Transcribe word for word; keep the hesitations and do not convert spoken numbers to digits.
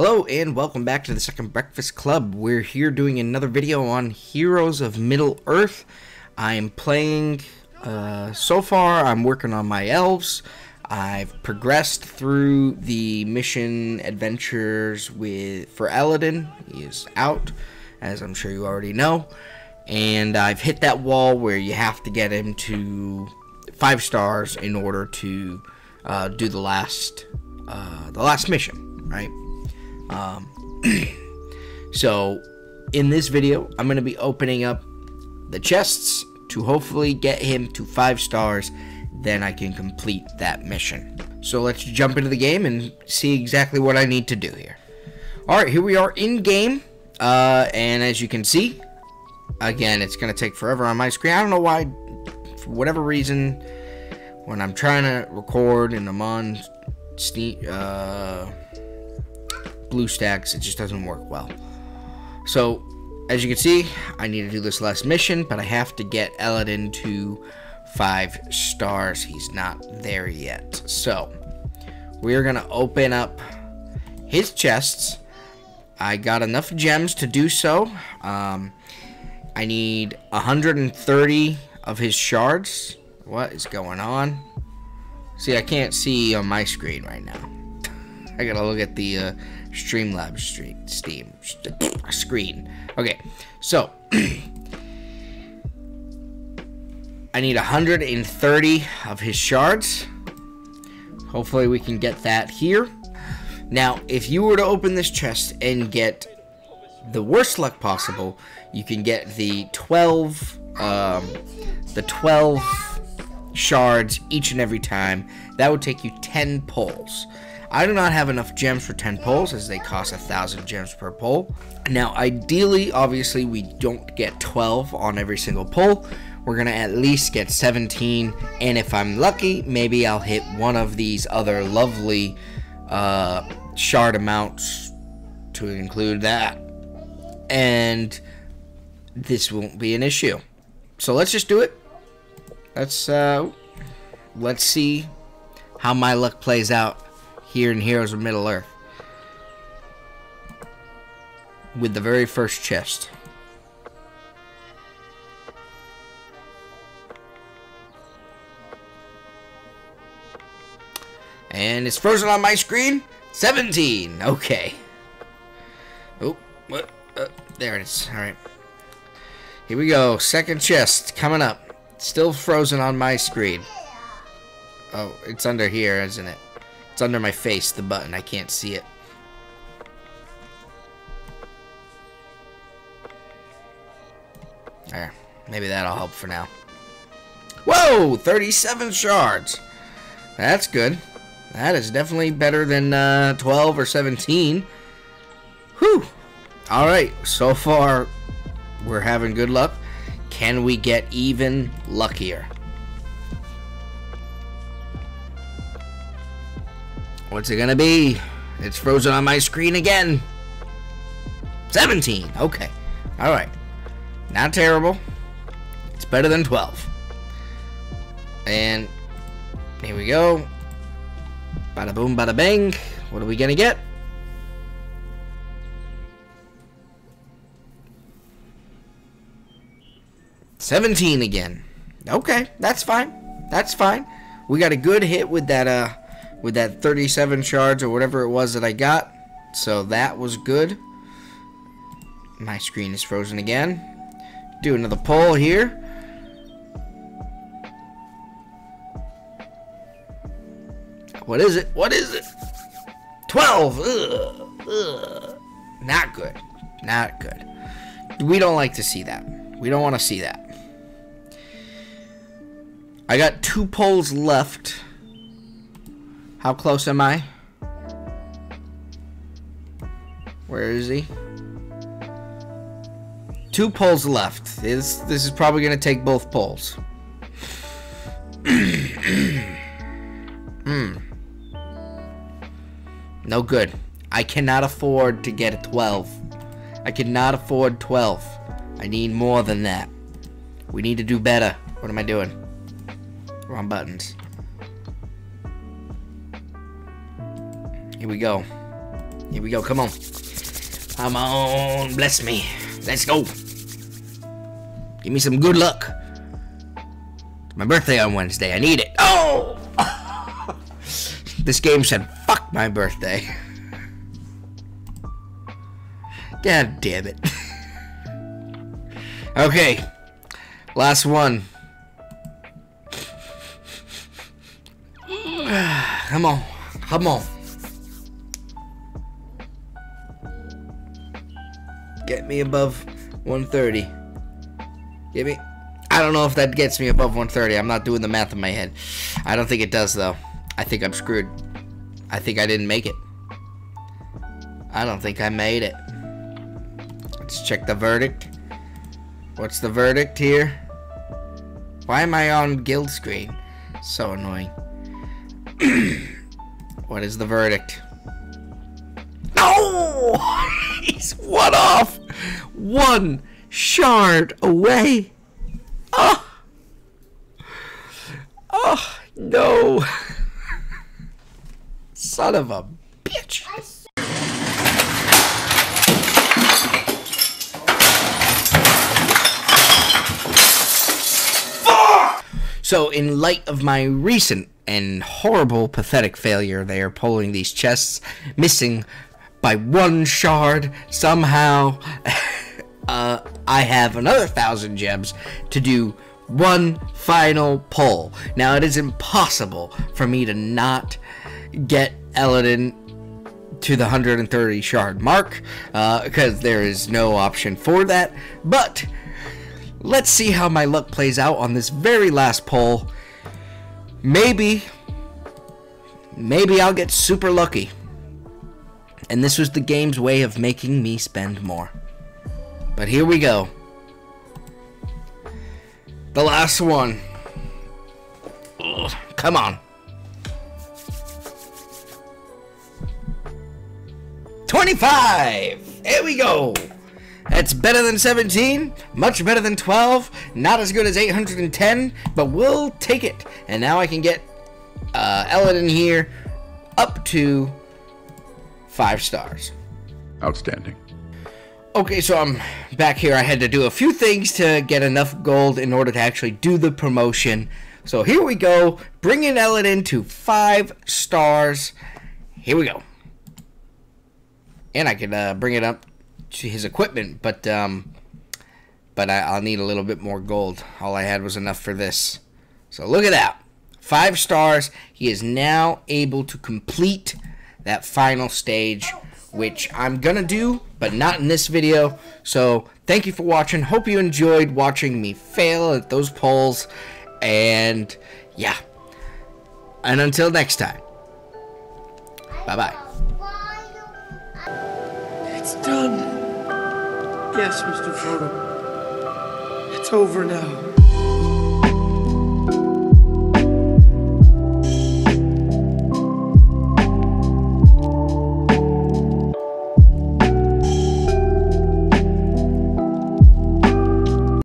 Hello and welcome back to the Second Breakfast Club. We're here doing another video on Heroes of Middle-earth. I'm playing, uh, so far I'm working on my elves. I've progressed through the mission adventures with for Aladdin. He is out, as I'm sure you already know. And I've hit that wall where you have to get him to five stars in order to uh, do the last, uh, the last mission, right? Um, so in this video, I'm going to be opening up the chests to hopefully get him to five stars. Then I can complete that mission. So let's jump into the game and see exactly what I need to do here. All right, here we are in game. Uh, and as you can see, again, it's going to take forever on my screen. I don't know why, for whatever reason, when I'm trying to record and I'm on uh, Blue stacks, it just doesn't work well. So, as you can see, I need to do this last mission, but I have to get Aladdin to five stars. He's not there yet. So, we're going to open up his chests. I got enough gems to do so. Um, I need one hundred thirty of his shards. What is going on? See, I can't see on my screen right now. I gotta look at the uh, Streamlab street, Steam st screen. Okay, so I need one hundred thirty of his shards. Hopefully, we can get that here. Now, if you were to open this chest and get the worst luck possible, you can get the twelve, um, the twelve shards each and every time. That would take you ten pulls. I do not have enough gems for ten pulls, as they cost one thousand gems per pull. Now, ideally, obviously, we don't get twelve on every single pull. We're going to at least get seventeen, and if I'm lucky, maybe I'll hit one of these other lovely uh, shard amounts to include that. And this won't be an issue. So let's just do it. Let's, uh, let's see how my luck plays out here in Heroes of Middle-earth with the very first chest. And it's frozen on my screen. seventeen. Okay. Oh, what? Uh, there it is. All right. Here we go. Second chest coming up. Still frozen on my screen. Oh, it's under here, isn't it? It's under my face, the button. I can't see it. There. Maybe that'll help for now. Whoa! thirty-seven shards! That's good. That is definitely better than uh, twelve or seventeen. Whew! Alright, so far we're having good luck. Can we get even luckier? What's it gonna be? It's frozen on my screen again. seventeen. Okay. All right. Not terrible. It's better than twelve. And here we go. Bada boom, bada bang. What are we gonna get? seventeen again. Okay. That's fine. That's fine. We got a good hit with that, uh, with that thirty-seven shards or whatever it was that I got. So that was good. My screen is frozen again. Do another poll here. What is it? What is it? twelve! Ugh. Ugh. Not good. Not good. We don't like to see that. We don't want to see that. I got two polls left. How close am I? Where is he? Two polls left. This, this is probably going to take both polls. mm. No good. I cannot afford to get a twelve. I cannot afford twelve. I need more than that. We need to do better. What am I doing? Wrong buttons. Here we go. Here we go. Come on. Come on. Bless me. Let's go. Give me some good luck. It's my birthday on Wednesday. I need it. Oh! This game said, fuck my birthday. God damn it. Okay. Last one. Come on. Come on. Get me above one thirty. Get me. I don't know if that gets me above one thirty. I'm not doing the math in my head. I don't think it does, though. I think I'm screwed. I think I didn't make it. I don't think I made it. Let's check the verdict. What's the verdict here? Why am I on guild screen? So annoying. What is the verdict? No! He's one off! One shard away! Oh! Oh, no! Son of a bitch! So, in light of my recent and horrible, pathetic failure, they are pulling these chests, missing by one shard somehow. uh, I have another thousand gems to do one final pull. Now, it is impossible for me to not get Elodin to the one hundred thirty shard mark, uh, because there is no option for that, but let's see how my luck plays out on this very last poll. Maybe, maybe I'll get super lucky. And this was the game's way of making me spend more. But here we go. The last one. Ugh, come on. twenty-five! Here we go! That's better than seventeen, much better than twelve, not as good as eight hundred ten, but we'll take it. And now I can get uh, Elodin here up to five stars. Outstanding. Okay, so I'm back here. I had to do a few things to get enough gold in order to actually do the promotion. So here we go, bringing Elodin to five stars. Here we go. And I can uh, bring it up to his equipment, but um, but I, I'll need a little bit more gold. All I had was enough for this. So look at that. Five stars. He is now able to complete that final stage, which I'm going to do, but not in this video. So thank you for watching. Hope you enjoyed watching me fail at those polls. And yeah. And until next time. Bye-bye. It's done. Yes, Mister Frodo. It's over now.